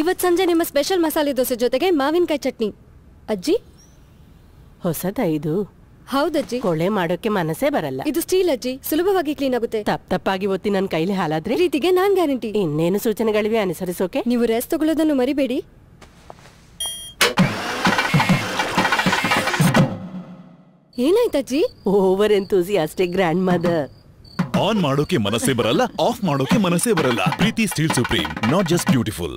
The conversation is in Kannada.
ಇವತ್ತು ಸಂಜೆ ನಿಮ್ಮ ಸ್ಪೆಷಲ್ ಮಸಾಲೆ ದೋಸೆ ಜೊತೆಗೆ ಮಾವಿನಕಾಯಿ ಚಟ್ನಿ. ಅಜ್ಜಿ ಹೊಸದ ಇದು? ಹೌದಜ್ಜಿ. ಕೊಳೆ ಮಾಡೋಕೆ ಮನಸ್ಸೇ ಬರಲ್ಲ. ಇದು ಸ್ಟೀಲ್ ಅಜ್ಜಿ, ಸುಲಭವಾಗಿ ಕ್ಲೀನ್ ಆಗುತ್ತೆ. ತಪ್ಪಾಗಿ ಒತ್ತಿ ನನ್ನ ಕೈಲಿ ಹಾಲಾದ್ರೆ ರೀತಿಗೆ ನಾನ್ ಗ್ಯಾರಂಟಿ. ಇನ್ನೇನು ಸೂಚನೆಗಳಿವೆ ಅನುಸರಿಸೋಕೆ? ನೀವು ರೆಸ್ಟ್ ತಗೊಳ್ಳೋದನ್ನು ಮರಿಬೇಡಿ. ಏನಾಯ್ತಜ್ಜಿ? Over enthusiastic grandmother. On ಮಾಡೋಕೆ ಮನಸ್ಸೇ ಬರಲ್ಲ, ಆಫ್ ಮಾಡೋಕೆ ಮನಸ್ಸೇ ಬರಲ್ಲ. Preethi steel supreme, not just beautiful.